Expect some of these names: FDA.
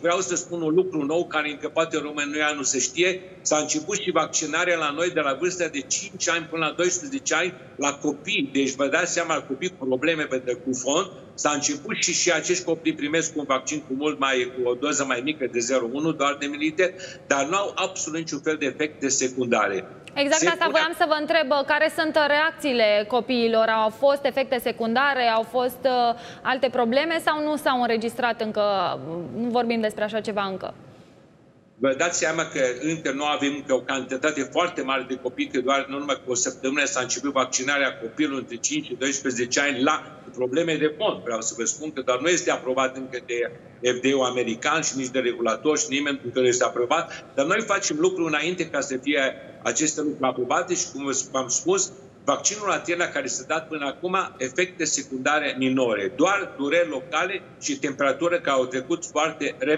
Vreau să spun un lucru nou care încă poate în România nu se știe. S-a început și vaccinarea la noi de la vârsta de 5 ani până la 12 ani la copii. Deci vă dați seama, copii cu probleme cu fond. S-a început și acești copii primesc un vaccin cu o doză mai mică de 0,1, doar de mililitri, dar nu au absolut niciun fel de efecte secundare. Exact asta voiam să vă întreb. Care sunt reacțiile copiilor? Au fost efecte secundare? Au fost alte probleme sau nu s-au înregistrat încă? Nu vorbim despre așa ceva încă. Vă dați seama că încă nu avem o cantitate foarte mare de copii, că doar în urmă cu o săptămână s-a început vaccinarea copilului între 5 și 12 ani la probleme de fond. Vreau să vă spun că doar nu este aprobat încă de FDA-ul american și nici de regulator și nimeni pentru că nu este aprobat. Dar noi facem lucruri înainte ca să fie aceste lucruri aprobate și, cum v-am spus, vaccinul Athena care s-a dat până acum, efecte secundare minore, doar dureri locale și temperatură care au trecut foarte repede.